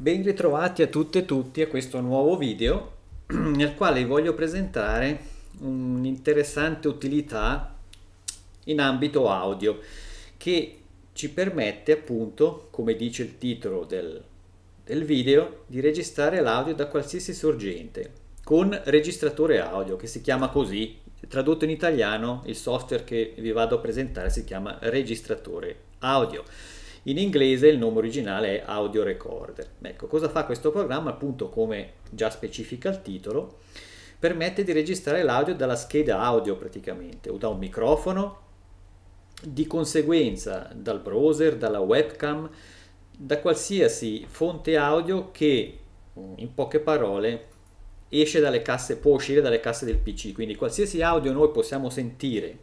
Ben ritrovati a tutte e tutti a questo nuovo video nel quale vi voglio presentare un'interessante utilità in ambito audio che ci permette appunto, come dice il titolo del video, di registrare l'audio da qualsiasi sorgente con registratore audio, che si chiama così, tradotto in italiano il software che vi vado a presentare si chiama registratore audio. In inglese il nome originale è Audio Recorder. Ecco, cosa fa questo programma? Appunto, come già specifica il titolo, permette di registrare l'audio dalla scheda audio praticamente, o da un microfono, di conseguenza dal browser, dalla webcam, da qualsiasi fonte audio che, in poche parole, esce dalle casse, può uscire dalle casse del PC. Quindi qualsiasi audio noi possiamo sentire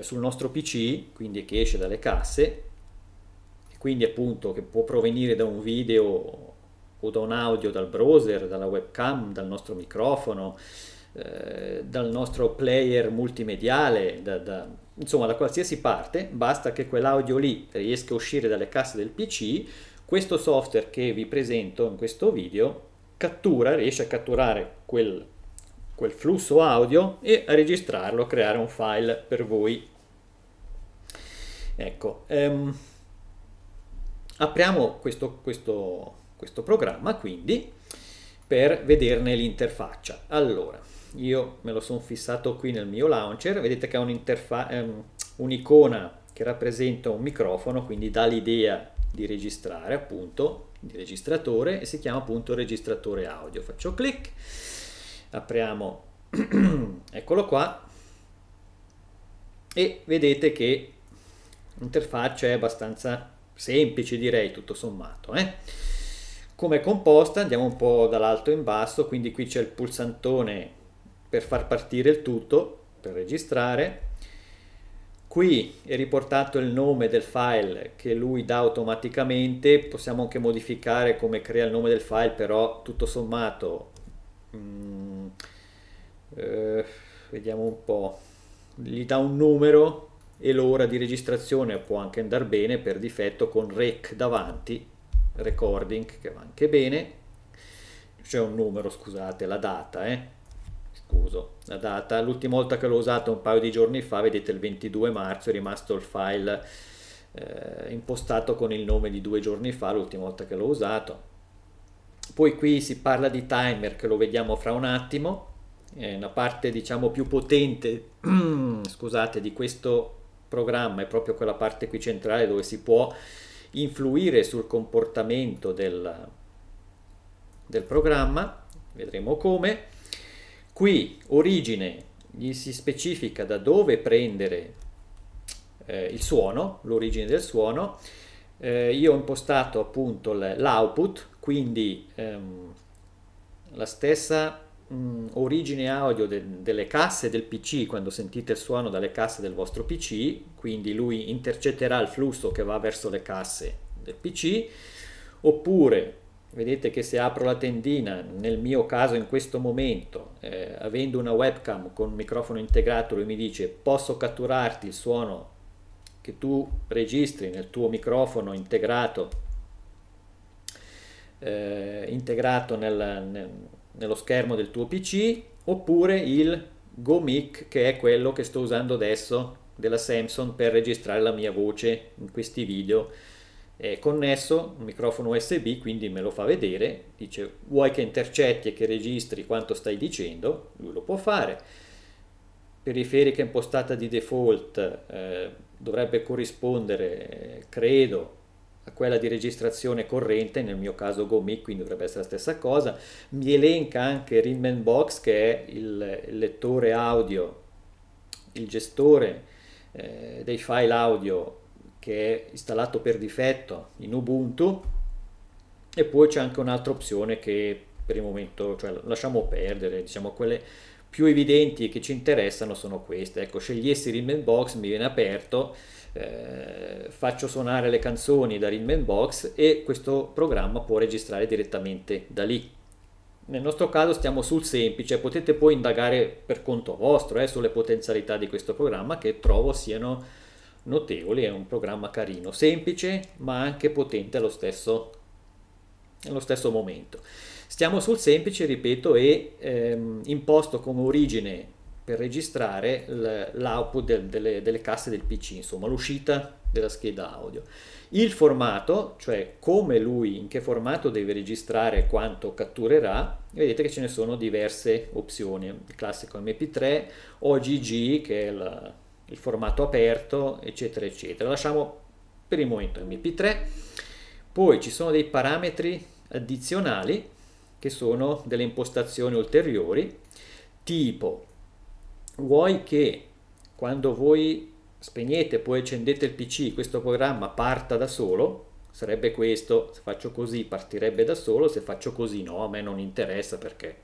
sul nostro PC, quindi che esce dalle casse, quindi appunto che può provenire da un video o da un audio, dal browser, dalla webcam, dal nostro microfono, dal nostro player multimediale, insomma da qualsiasi parte, basta che quell'audio lì riesca a uscire dalle casse del PC, questo software che vi presento in questo video riesce a catturare quel flusso audio e a registrarlo, a creare un file per voi. Ecco, apriamo questo programma quindi per vederne l'interfaccia. Allora, io me lo sono fissato qui nel mio launcher, vedete che ha un'icona che rappresenta un microfono, quindi dà l'idea di registrare, appunto, di registratore, e si chiama appunto registratore audio. Faccio clic, apriamo, eccolo qua, e vedete che l'interfaccia è abbastanza semplice, direi, tutto sommato, Come è composta? Andiamo un po' dall'alto in basso, quindi qui c'è il pulsantone per far partire il tutto, per registrare. Qui è riportato il nome del file che lui dà automaticamente, possiamo anche modificare come crea il nome del file, però tutto sommato vediamo un po', gli dà un numero e l'ora di registrazione, può anche andare bene per difetto con rec davanti, recording, che va anche bene, c'è un numero, scusate, la data, la data, l'ultima volta che l'ho usato un paio di giorni fa, vedete il 22 marzo è rimasto il file impostato con il nome di 2 giorni fa, l'ultima volta che l'ho usato. Poi qui si parla di timer, che lo vediamo fra un attimo, è una parte diciamo più potente scusate, di questo programma, è proprio quella parte qui centrale dove si può influire sul comportamento del programma, vedremo come. Qui origine, gli si specifica da dove prendere il suono, l'origine del suono. Io ho impostato appunto l'output, quindi la stessa origine audio delle casse del PC, quando sentite il suono dalle casse del vostro PC, quindi lui intercetterà il flusso che va verso le casse del PC, oppure vedete che se apro la tendina, nel mio caso in questo momento, avendo una webcam con un microfono integrato, lui mi dice posso catturarti il suono che tu registri nel tuo microfono integrato nello schermo del tuo PC, oppure il Go Mic, che è quello che sto usando adesso della Samsung per registrare la mia voce in questi video. È connesso, un microfono USB, quindi me lo fa vedere, dice vuoi che intercetti e che registri quanto stai dicendo, lui lo può fare. Periferica impostata di default, dovrebbe corrispondere, credo, a quella di registrazione corrente, nel mio caso Go Mic, quindi dovrebbe essere la stessa cosa. Mi elenca anche Rhythmbox, che è il lettore audio, il gestore dei file audio, che è installato per difetto in Ubuntu, e poi c'è anche un'altra opzione che per il momento, cioè, lasciamo perdere, diciamo quelle più evidenti che ci interessano sono queste. Ecco, scegliessi Rhythmbox, mi viene aperto, faccio suonare le canzoni da Rhythmbox e questo programma può registrare direttamente da lì. Nel nostro caso stiamo sul semplice, potete poi indagare per conto vostro sulle potenzialità di questo programma, che trovo siano notevoli. È un programma carino, semplice ma anche potente allo stesso nello stesso momento. Stiamo sul semplice, ripeto, e imposto come origine per registrare l'output delle casse del PC, insomma l'uscita della scheda audio. Il formato, cioè come lui, in che formato deve registrare quanto catturerà, vedete che ce ne sono diverse opzioni, il classico MP3, OGG che è il formato aperto, eccetera eccetera. Lasciamo per il momento MP3, poi ci sono dei parametri addizionali che sono delle impostazioni ulteriori, tipo vuoi che quando voi spegnete e poi accendete il PC questo programma parta da solo, sarebbe questo, se faccio così partirebbe da solo, se faccio così no, a me non interessa perché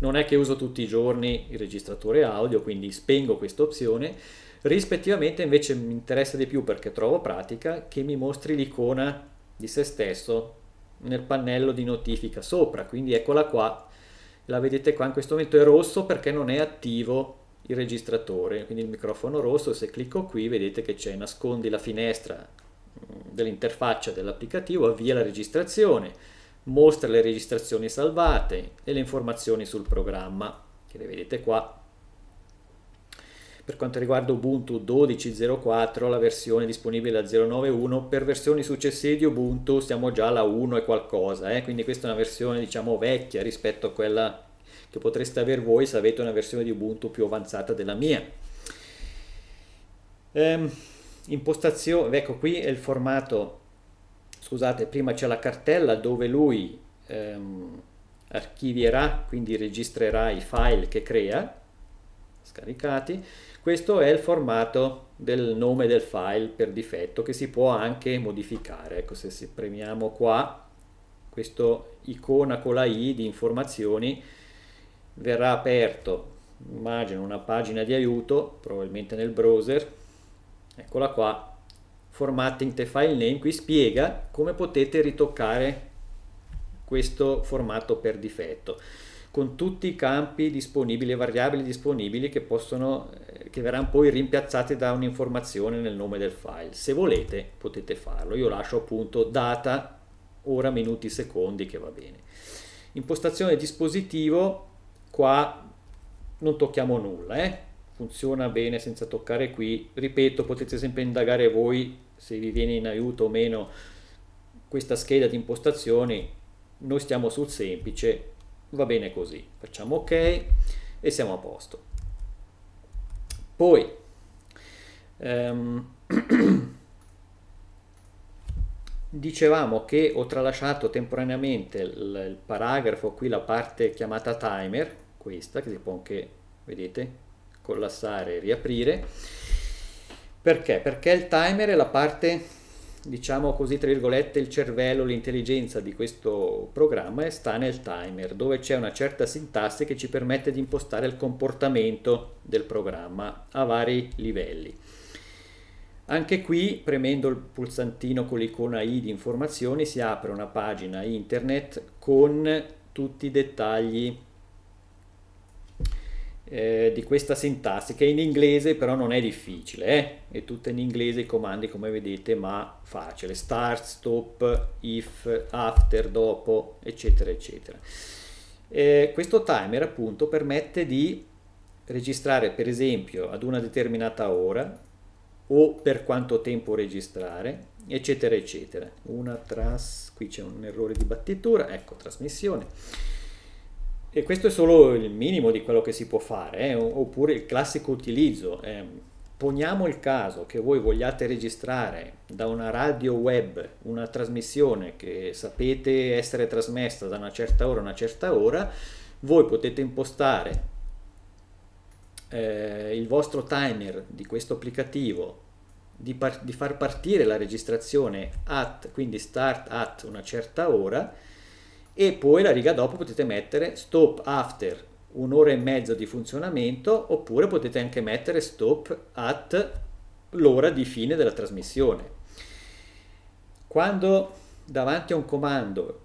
non è che uso tutti i giorni il registratore audio, quindi spengo questa opzione. Rispettivamente invece mi interessa di più, perché trovo pratica, che mi mostri l'icona di se stesso nel pannello di notifica sopra, quindi eccola qua, la vedete qua in questo momento è rosso perché non è attivo il registratore, quindi il microfono rosso. Se clicco qui vedete che c'è nascondi la finestra dell'interfaccia dell'applicativo, avvia la registrazione, mostra le registrazioni salvate e le informazioni sul programma che le vedete qua. Per quanto riguarda Ubuntu 12.04, la versione disponibile a 0.9.1, per versioni successive di Ubuntu siamo già alla 1 e qualcosa, quindi questa è una versione diciamo vecchia rispetto a quella che potreste avere voi se avete una versione di Ubuntu più avanzata della mia. Impostazione, ecco qui è il formato, scusate, prima c'è la cartella dove lui archivierà, quindi registrerà i file che crea, scaricati. Questo è il formato del nome del file per difetto, che si può anche modificare. Ecco, se premiamo qua, questa icona con la i di informazioni, verrà aperto, immagino, una pagina di aiuto, probabilmente nel browser, eccola qua, formatting the file name, qui spiega come potete ritoccare questo formato per difetto, con tutti i campi disponibili, variabili disponibili che verranno poi rimpiazzate da un'informazione nel nome del file. Se volete potete farlo, io lascio appunto data, ora, minuti, secondi, che va bene. Impostazione dispositivo, qua non tocchiamo nulla, funziona bene senza toccare qui, ripeto, potete sempre indagare voi se vi viene in aiuto o meno questa scheda di impostazioni, noi stiamo sul semplice, va bene così, facciamo ok e siamo a posto. Poi dicevamo che ho tralasciato temporaneamente il paragrafo, qui la parte chiamata timer, questa che si può anche, vedete, collassare e riaprire. Perché? Perché il timer è la parte, diciamo così, tra virgolette, il cervello, l'intelligenza di questo programma sta nel timer, dove c'è una certa sintassi che ci permette di impostare il comportamento del programma a vari livelli. Anche qui, premendo il pulsantino con l'icona i di informazioni, si apre una pagina internet con tutti i dettagli di questa sintassi, che in inglese però non è difficile, è tutta in inglese, i comandi come vedete, ma facile, start, stop, if, after, dopo, eccetera eccetera. Questo timer appunto permette di registrare per esempio ad una determinata ora, o per quanto tempo registrare, eccetera eccetera. Qui c'è un errore di battitura, ecco, trasmissione. E questo è solo il minimo di quello che si può fare, oppure il classico utilizzo. Poniamo il caso che voi vogliate registrare da una radio web una trasmissione che sapete essere trasmessa da una certa ora a una certa ora, voi potete impostare il vostro timer di questo applicativo di far partire la registrazione quindi start at una certa ora, e poi la riga dopo potete mettere stop after un'ora e mezzo di funzionamento, oppure potete anche mettere stop at l'ora di fine della trasmissione. Quando davanti a un comando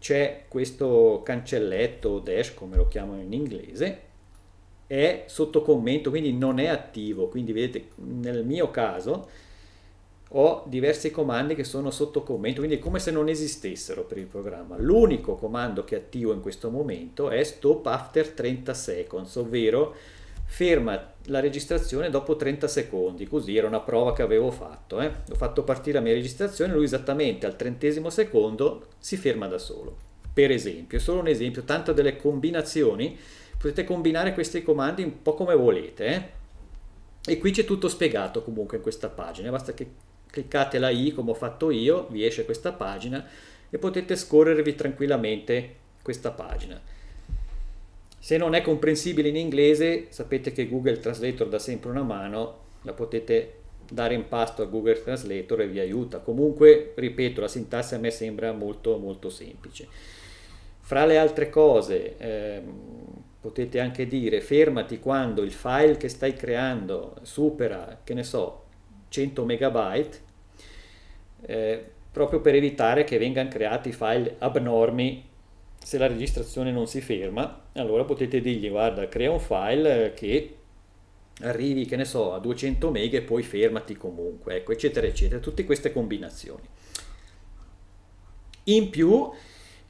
c'è questo cancelletto o dash, come lo chiamano in inglese, è sotto commento, quindi non è attivo, quindi vedete nel mio caso ho diversi comandi che sono sotto commento, quindi è come se non esistessero per il programma. L'unico comando che attivo in questo momento è stop after 30 seconds, ovvero ferma la registrazione dopo 30 secondi, così era una prova che avevo fatto. Ho fatto partire la mia registrazione, lui esattamente al 30° secondo si ferma da solo. Per esempio, è solo un esempio, tanto delle combinazioni, potete combinare questi comandi un po' come volete. E qui c'è tutto spiegato comunque in questa pagina, basta che cliccate la i come ho fatto io, vi esce questa pagina e potete scorrervi tranquillamente questa pagina. Se non è comprensibile in inglese, sapete che Google Translator dà sempre una mano, la potete dare in pasto a Google Translator e vi aiuta. Comunque, ripeto, la sintassi a me sembra molto molto semplice. Fra le altre cose, potete anche dire fermati quando il file che stai creando supera, che ne so, 100 megabyte, proprio per evitare che vengano creati file abnormi. Se la registrazione non si ferma, allora potete dirgli guarda, crea un file che arrivi, che ne so, a 200 mega e poi fermati comunque, ecco, eccetera eccetera, tutte queste combinazioni. In più,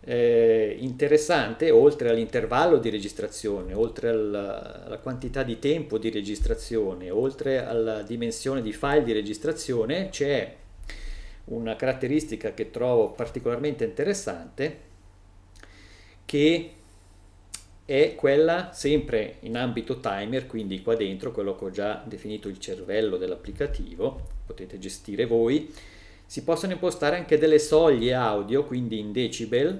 interessante, oltre all'intervallo di registrazione, oltre alla quantità di tempo di registrazione, oltre alla dimensione di file di registrazione, c'è una caratteristica che trovo particolarmente interessante, che è quella sempre in ambito timer, quindi qua dentro quello che ho già definito il cervello dell'applicativo, potete gestire voi. Si possono impostare anche delle soglie audio, quindi in decibel,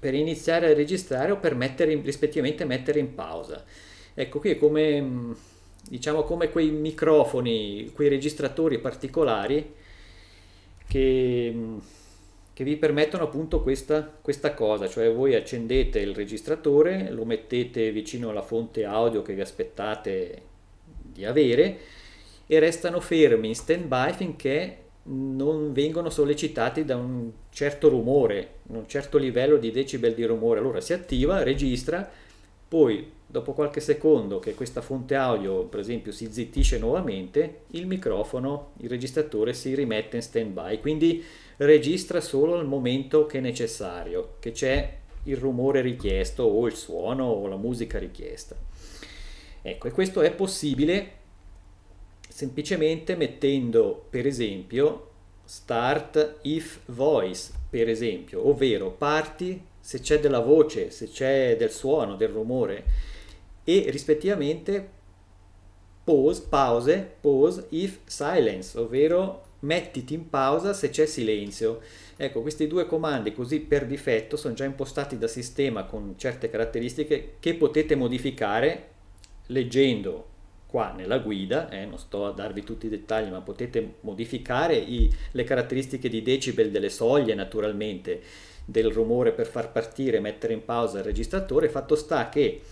per iniziare a registrare o per mettere rispettivamente mettere in pausa. Ecco, qui è come, diciamo, come quei microfoni, quei registratori particolari che vi permettono appunto questa cosa, cioè voi accendete il registratore, lo mettete vicino alla fonte audio che vi aspettate di avere e restano fermi in stand by finché non vengono sollecitati da un certo rumore, un certo livello di decibel di rumore. Allora si attiva, registra, poi dopo qualche secondo che questa fonte audio per esempio si zittisce nuovamente, il microfono, il registratore si rimette in stand by, quindi registra solo al momento che è necessario, che c'è il rumore richiesto o il suono o la musica richiesta. Ecco, e questo è possibile semplicemente mettendo per esempio start if voice, per esempio, ovvero parti se c'è della voce, se c'è del suono, del rumore, e rispettivamente pause, pause, pause if silence, ovvero mettiti in pausa se c'è silenzio. Ecco, questi due comandi così per difetto sono già impostati da sistema con certe caratteristiche che potete modificare leggendo qua nella guida, non sto a darvi tutti i dettagli, ma potete modificare le caratteristiche di decibel delle soglie, naturalmente, del rumore per far partire e mettere in pausa il registratore. Fatto sta che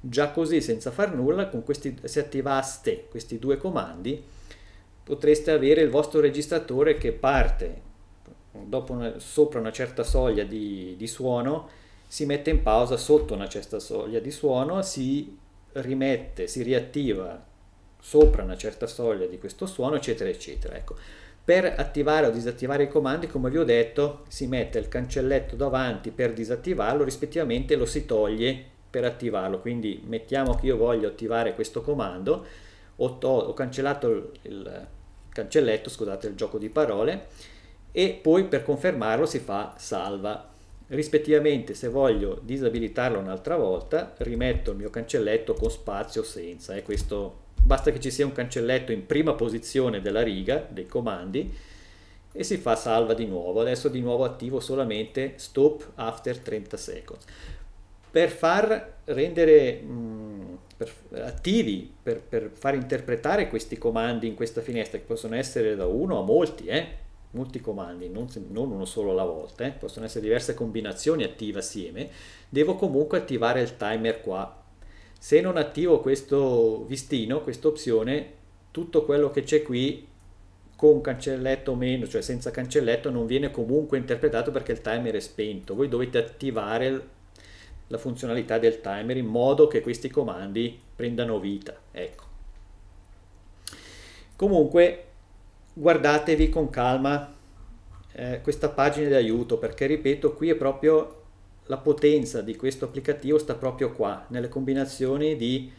già così, senza far nulla, con questi, se attivaste questi due comandi, potreste avere il vostro registratore che parte dopo sopra una certa soglia di suono, si mette in pausa sotto una certa soglia di suono, si rimette, si riattiva sopra una certa soglia di questo suono, eccetera eccetera. Ecco, per attivare o disattivare i comandi, come vi ho detto, si mette il cancelletto davanti per disattivarlo, rispettivamente lo si toglie per attivarlo. Quindi mettiamo che io voglio attivare questo comando, ho cancellato il cancelletto, scusate il gioco di parole, e poi per confermarlo si fa salva. Rispettivamente, se voglio disabilitarlo un'altra volta, rimetto il mio cancelletto con spazio o senza, e questo basta che ci sia un cancelletto in prima posizione della riga dei comandi, e si fa salva di nuovo. Adesso di nuovo attivo solamente stop after 30 seconds. Per far rendere attivi, per far interpretare questi comandi in questa finestra, che possono essere da uno a molti, molti comandi, non uno solo alla volta, possono essere diverse combinazioni attive assieme, devo comunque attivare il timer qua. Se non attivo questo listino, questa opzione, tutto quello che c'è qui con cancelletto o meno, cioè senza cancelletto, non viene comunque interpretato perché il timer è spento. Voi dovete attivare la funzionalità del timer in modo che questi comandi prendano vita, ecco. Comunque guardatevi con calma questa pagina di aiuto, perché ripeto, qui è proprio la potenza di questo applicativo, sta proprio qua, nelle combinazioni di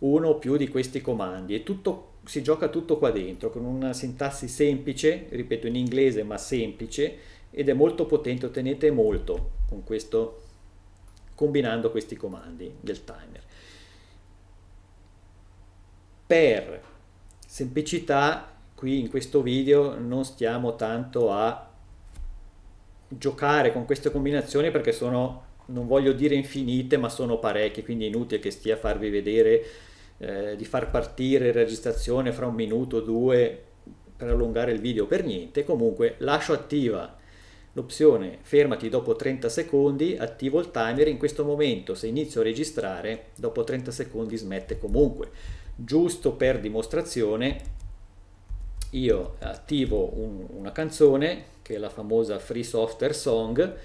uno o più di questi comandi, e tutto si gioca tutto qua dentro, con una sintassi semplice, ripeto in inglese ma semplice, ed è molto potente, ottenete molto con questo, combinando questi comandi del timer. Per semplicità, qui in questo video non stiamo tanto a giocare con queste combinazioni, perché sono, non voglio dire infinite, ma sono parecchie, quindi è inutile che stia a farvi vedere di far partire registrazione fra un minuto o due per allungare il video per niente. Comunque lascio attiva l'opzione fermati dopo 30 secondi, attivo il timer. In questo momento, se inizio a registrare, dopo 30 secondi smette comunque. Giusto per dimostrazione, io attivo una canzone, che è la famosa Free Software Song,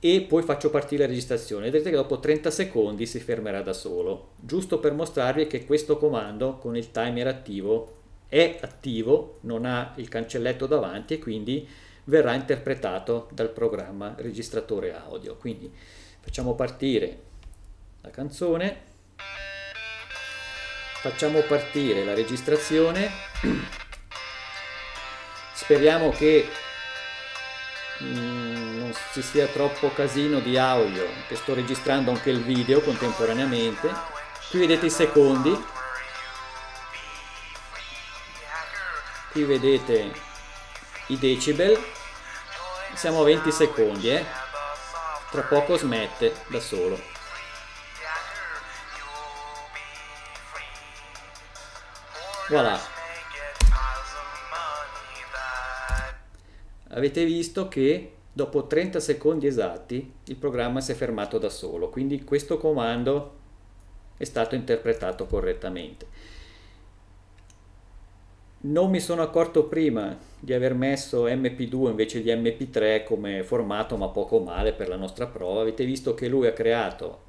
e poi faccio partire la registrazione. Vedete che dopo 30 secondi si fermerà da solo, giusto per mostrarvi che questo comando con il timer attivo è attivo, non ha il cancelletto davanti, e quindi verrà interpretato dal programma registratore audio. Quindi facciamo partire la canzone, facciamo partire la registrazione, speriamo che non ci sia troppo casino di audio, che sto registrando anche il video contemporaneamente. Qui vedete i secondi, qui vedete i decibel, siamo a 20 secondi, tra poco smette da solo. Voilà. Avete visto che dopo 30 secondi esatti il programma si è fermato da solo, quindi questo comando è stato interpretato correttamente. Non mi sono accorto prima di aver messo MP2 invece di MP3 come formato, ma poco male per la nostra prova. Avete visto che lui ha creato,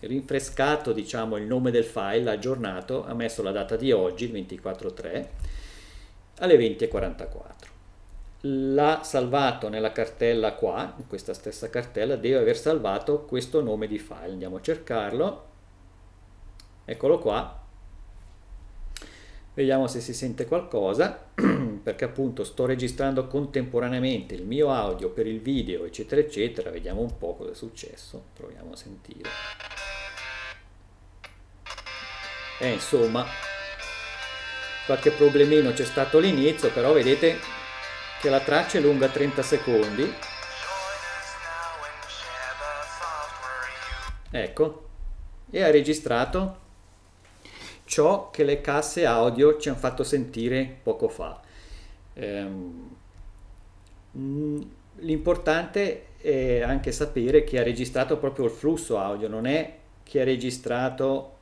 rinfrescato diciamo il nome del file, aggiornato, ha messo la data di oggi, il 24/3, alle 20:44. L'ha salvato nella cartella qua, in questa stessa cartella deve aver salvato questo nome di file, andiamo a cercarlo, eccolo qua, vediamo se si sente qualcosa, perché appunto sto registrando contemporaneamente il mio audio per il video eccetera eccetera. Vediamo un po' cosa è successo, proviamo a sentire, e insomma qualche problemino c'è stato all'inizio, però vedete che la traccia è lunga 30 secondi. Ecco, e ha registrato ciò che le casse audio ci hanno fatto sentire poco fa. L'importante è anche sapere che ha registrato proprio il flusso audio, non è che ha registrato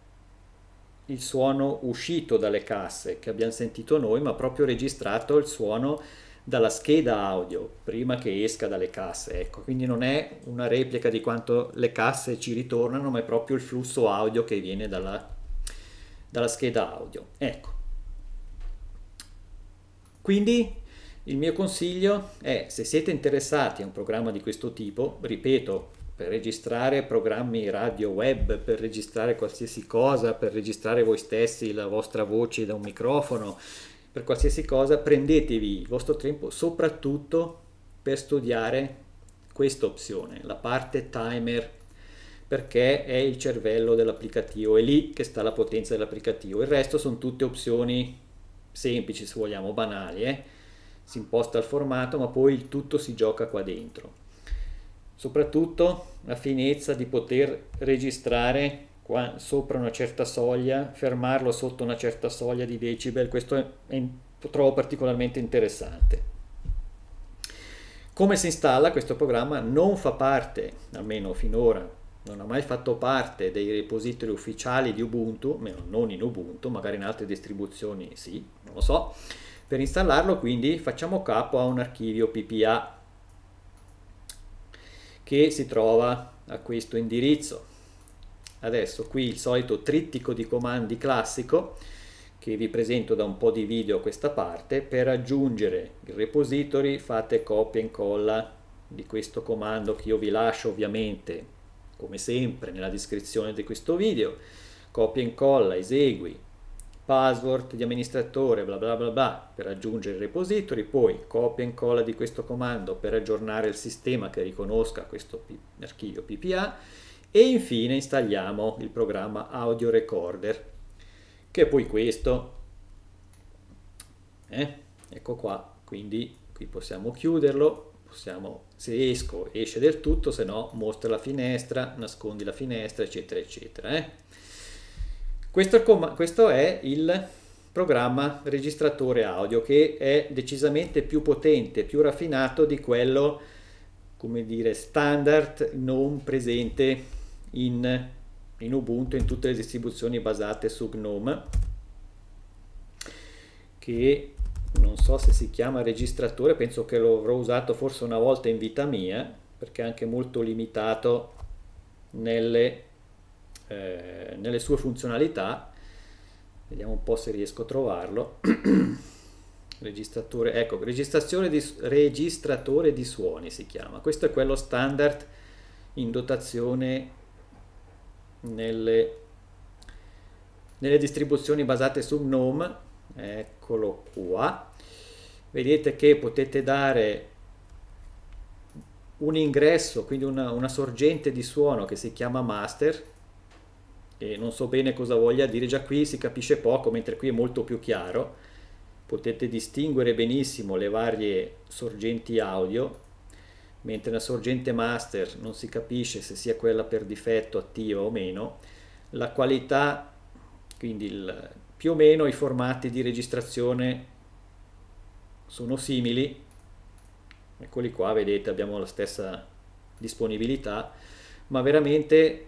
il suono uscito dalle casse che abbiamo sentito noi, ma proprio registrato il suono dalla scheda audio prima che esca dalle casse. Ecco, quindi non è una replica di quanto le casse ci ritornano, ma è proprio il flusso audio che viene dalla scheda audio. Ecco, quindi il mio consiglio è, se siete interessati a un programma di questo tipo, ripeto, per registrare programmi radio web, per registrare qualsiasi cosa, per registrare voi stessi la vostra voce da un microfono, per qualsiasi cosa, prendetevi il vostro tempo soprattutto per studiare questa opzione, la parte timer, perché è il cervello dell'applicativo, è lì che sta la potenza dell'applicativo. Il resto sono tutte opzioni semplici, se vogliamo banali, si imposta il formato, ma poi il tutto si gioca qua dentro. Soprattutto la finezza di poter registrare qua sopra una certa soglia, fermarlo sotto una certa soglia di decibel, questo trovo particolarmente interessante. Come si installa questo programma? Non fa parte, almeno finora, non ha mai fatto parte dei repository ufficiali di Ubuntu, non in Ubuntu, magari in altre distribuzioni sì, non lo so. Per installarlo quindi facciamo capo a un archivio PPA che si trova a questo indirizzo. Adesso qui il solito trittico di comandi classico, che vi presento da un po' di video a questa parte. Per aggiungere il repository fate copia e incolla di questo comando che io vi lascio ovviamente come sempre nella descrizione di questo video. Copia e incolla, esegui, password di amministratore, bla bla bla bla, per aggiungere il repository, poi copia e incolla di questo comando per aggiornare il sistema che riconosca questo archivio PPA e infine installiamo il programma Audio Recorder, che è poi questo, ecco qua. Quindi qui possiamo chiuderlo, possiamo, se esco esce del tutto, se no mostra la finestra, nascondi la finestra, eccetera eccetera. Questo è il programma registratore audio, che è decisamente più potente, più raffinato di quello, come dire, standard non presente in Ubuntu, in tutte le distribuzioni basate su GNOME, che non so se si chiama registratore, penso che lo avrò usato forse una volta in vita mia, perché è anche molto limitato nelle sue funzionalità. Vediamo un po' se riesco a trovarlo. Registratore, ecco, registratore di suoni si chiama. Questo è quello standard in dotazione nelle distribuzioni basate su GNOME. Eccolo qua, vedete che potete dare un ingresso, quindi una sorgente di suono che si chiama master, e non so bene cosa voglia dire, già qui si capisce poco, mentre qui è molto più chiaro, potete distinguere benissimo le varie sorgenti audio, mentre la sorgente master non si capisce se sia quella per difetto attiva o meno. La qualità, quindi più o meno i formati di registrazione sono simili, eccoli qua, vedete abbiamo la stessa disponibilità, ma veramente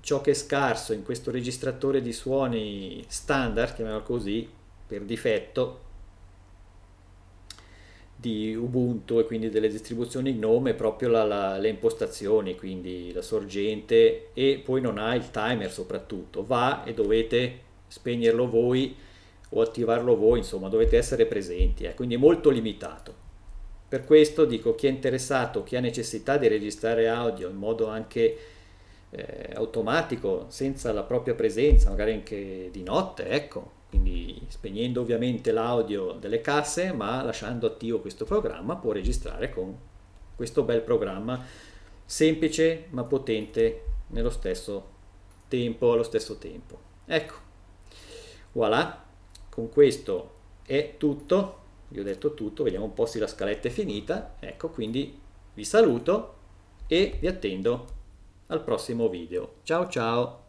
ciò che è scarso in questo registratore di suoni standard, chiamiamolo così, per difetto di Ubuntu e quindi delle distribuzioni GNOME, è proprio le impostazioni, quindi la sorgente, e poi non ha il timer soprattutto, va e dovete spegnerlo voi o attivarlo voi, insomma dovete essere presenti, quindi è molto limitato. Per questo dico, chi è interessato, chi ha necessità di registrare audio in modo anche automatico, senza la propria presenza, magari anche di notte, ecco, quindi spegnendo ovviamente l'audio delle casse ma lasciando attivo questo programma, può registrare con questo bel programma semplice ma potente nello stesso tempo, allo stesso tempo. Ecco, voilà, con questo è tutto, vi ho detto tutto, vediamo un po' se la scaletta è finita. Ecco, quindi vi saluto e vi attendo al prossimo video. Ciao ciao!